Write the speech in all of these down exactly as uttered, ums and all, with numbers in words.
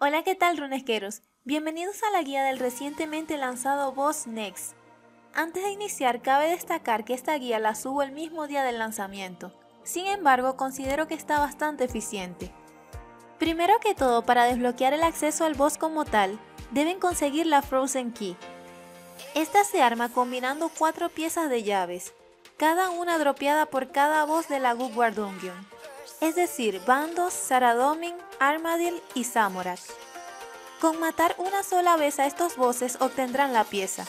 Hola, ¿qué tal, runesqueros? Bienvenidos a la guía del recientemente lanzado Boss Next. Antes de iniciar, cabe destacar que esta guía la subo el mismo día del lanzamiento. Sin embargo, considero que está bastante eficiente. Primero que todo, para desbloquear el acceso al boss como tal, deben conseguir la Frozen Key. Esta se arma combinando cuatro piezas de llaves, cada una dropeada por cada boss de la Gugward Union, es decir, Bandos, Saradomin, Armadyl y Zamorak. Con matar una sola vez a estos bosses obtendrán la pieza.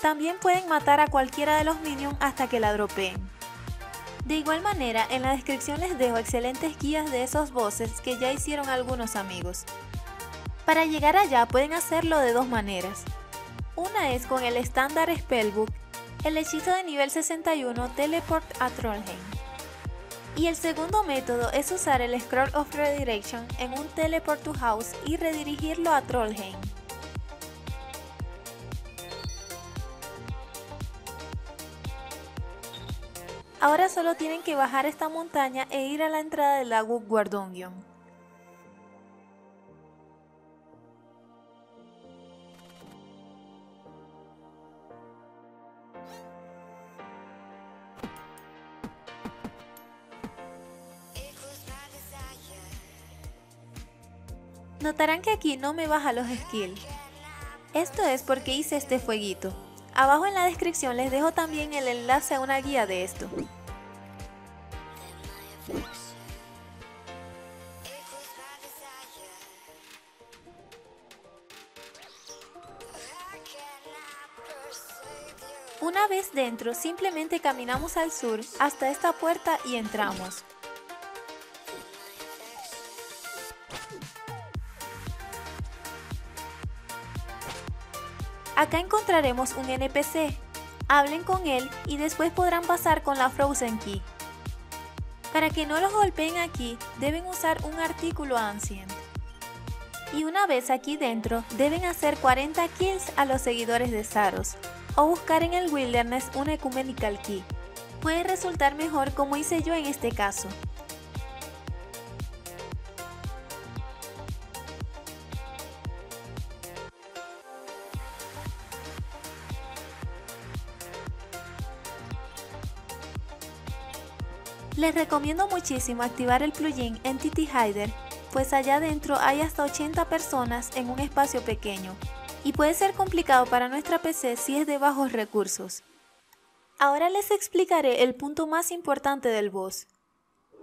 También pueden matar a cualquiera de los minions hasta que la dropeen. De igual manera, en la descripción les dejo excelentes guías de esos bosses que ya hicieron algunos amigos. Para llegar allá pueden hacerlo de dos maneras. Una es con el estándar Spellbook, el hechizo de nivel sesenta y uno Teleport a Trollheim. Y el segundo método es usar el Scroll of Redirection en un Teleport to House y redirigirlo a Trollheim. Ahora solo tienen que bajar esta montaña e ir a la entrada del lago Guardonion. Notarán que aquí no me baja los skills. Esto es porque hice este fueguito. Abajo en la descripción les dejo también el enlace a una guía de esto. Una vez dentro, simplemente caminamos al sur hasta esta puerta y entramos. Acá encontraremos un N P C, hablen con él y después podrán pasar con la Frozen Key. Para que no los golpeen aquí, deben usar un artículo Ancient. Y una vez aquí dentro, deben hacer cuarenta kills a los seguidores de Saros, o buscar en el Wilderness un Ecumenical Key. Puede resultar mejor como hice yo en este caso. Les recomiendo muchísimo activar el plugin Entity Hider, pues allá adentro hay hasta ochenta personas en un espacio pequeño, y puede ser complicado para nuestra P C si es de bajos recursos. Ahora les explicaré el punto más importante del boss.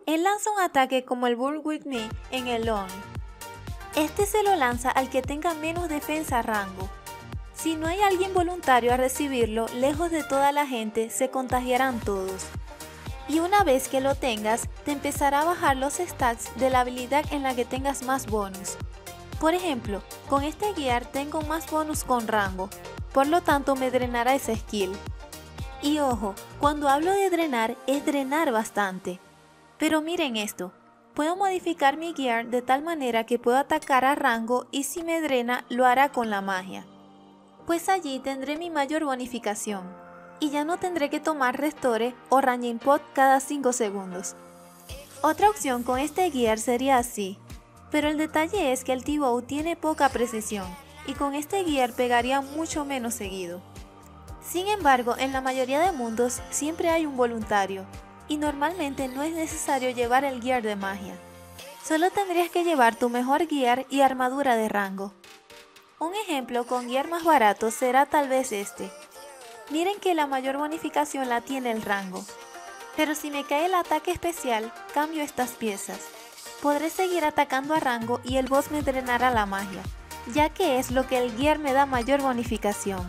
Él lanza un ataque como el Bull With Me en el Long. Este se lo lanza al que tenga menos defensa a rango. Si no hay alguien voluntario a recibirlo, lejos de toda la gente, se contagiarán todos. Y una vez que lo tengas, te empezará a bajar los stats de la habilidad en la que tengas más bonus. Por ejemplo, con este guiar tengo más bonus con rango, por lo tanto me drenará ese skill. Y ojo, cuando hablo de drenar, es drenar bastante. Pero miren esto, puedo modificar mi guiar de tal manera que puedo atacar a rango y si me drena, lo hará con la magia. Pues allí tendré mi mayor bonificación. Y ya no tendré que tomar Restore o Ranging Pot cada cinco segundos. Otra opción con este gear sería así, pero el detalle es que el T-Bow tiene poca precisión y con este gear pegaría mucho menos seguido. Sin embargo, en la mayoría de mundos siempre hay un voluntario y normalmente no es necesario llevar el gear de magia. Solo tendrías que llevar tu mejor gear y armadura de rango. Un ejemplo con gear más barato será tal vez este. Miren que la mayor bonificación la tiene el rango, pero si me cae el ataque especial, cambio estas piezas. Podré seguir atacando a rango y el boss me drenará la magia, ya que es lo que el gear me da mayor bonificación.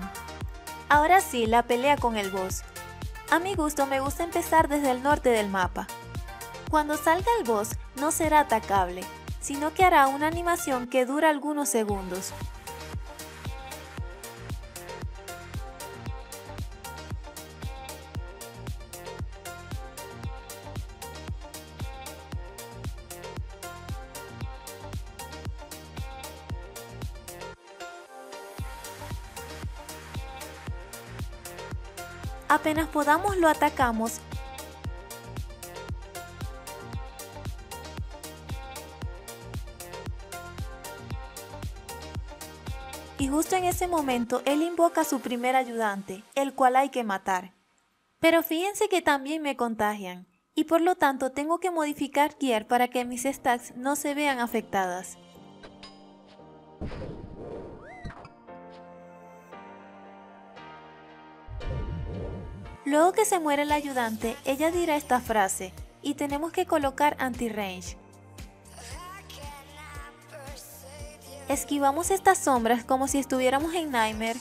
Ahora sí, la pelea con el boss. A mi gusto me gusta empezar desde el norte del mapa. Cuando salga el boss no será atacable, sino que hará una animación que dura algunos segundos. Apenas podamos lo atacamos y justo en ese momento él invoca a su primer ayudante, el cual hay que matar. Pero fíjense que también me contagian, y por lo tanto tengo que modificar Gear para que mis stacks no se vean afectadas. Luego que se muere el ayudante, ella dirá esta frase, y tenemos que colocar anti-range. Esquivamos estas sombras como si estuviéramos en Nymer.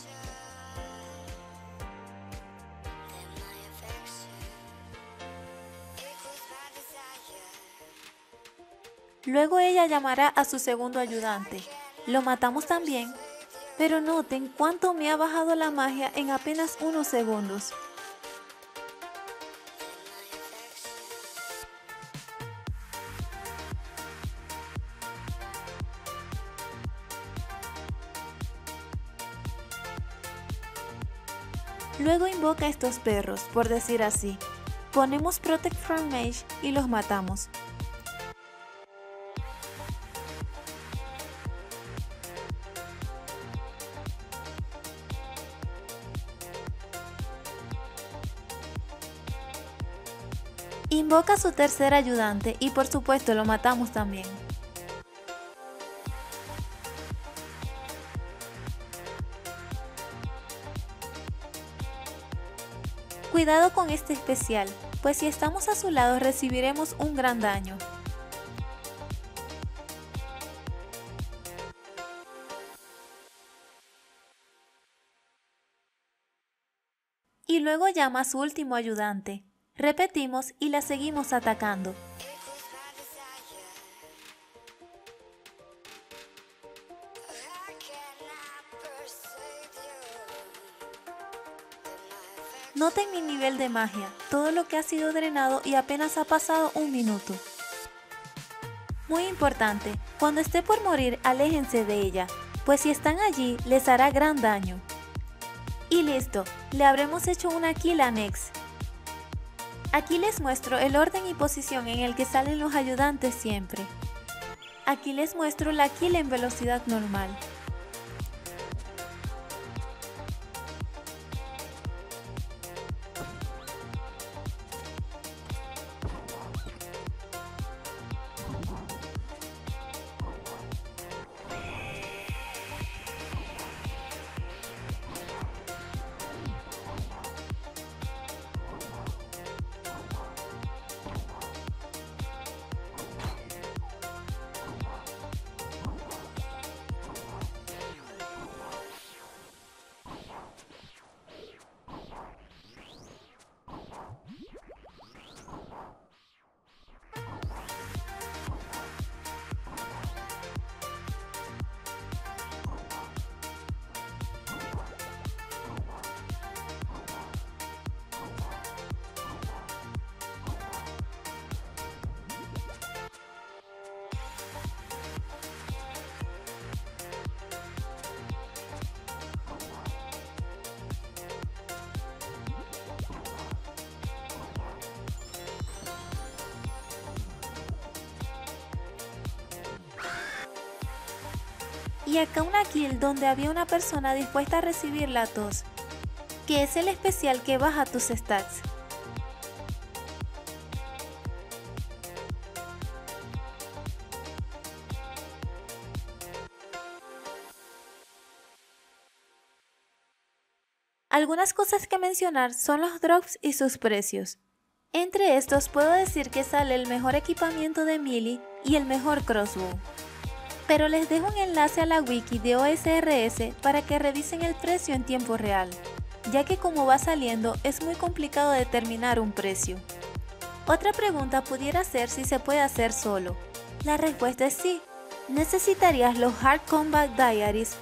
Luego ella llamará a su segundo ayudante. Lo matamos también, pero noten cuánto me ha bajado la magia en apenas unos segundos. Luego invoca a estos perros, por decir así. Ponemos Protect from Mage y los matamos. Invoca a su tercer ayudante y por supuesto lo matamos también. Cuidado con este especial, pues si estamos a su lado recibiremos un gran daño. Y luego llama a su último ayudante. Repetimos y la seguimos atacando. Noten mi nivel de magia, todo lo que ha sido drenado y apenas ha pasado un minuto. Muy importante, cuando esté por morir aléjense de ella, pues si están allí les hará gran daño. Y listo, le habremos hecho una kill a Nex. Aquí les muestro el orden y posición en el que salen los ayudantes siempre. Aquí les muestro la kill en velocidad normal. Y acá una kill donde había una persona dispuesta a recibir la tos, que es el especial que baja tus stats. Algunas cosas que mencionar son los drops y sus precios. Entre estos puedo decir que sale el mejor equipamiento de melee y el mejor crossbow. Pero les dejo un enlace a la wiki de O S R S para que revisen el precio en tiempo real, ya que como va saliendo es muy complicado determinar un precio. Otra pregunta pudiera ser si se puede hacer solo. La respuesta es sí, necesitarías los Hard Combat Diaries,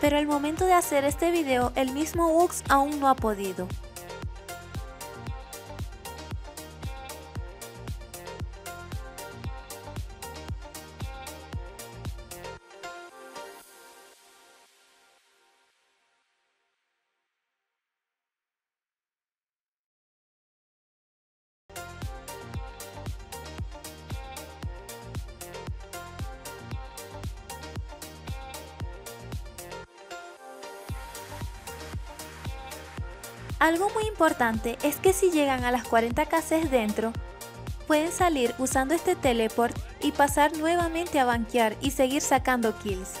pero al momento de hacer este video el mismo Wux aún no ha podido. Algo muy importante es que si llegan a las cuarenta casas dentro, pueden salir usando este teleport y pasar nuevamente a banquear y seguir sacando kills.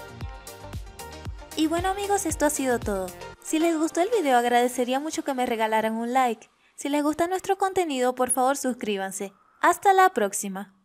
Y bueno amigos, esto ha sido todo. Si les gustó el video agradecería mucho que me regalaran un like. Si les gusta nuestro contenido por favor suscríbanse. Hasta la próxima.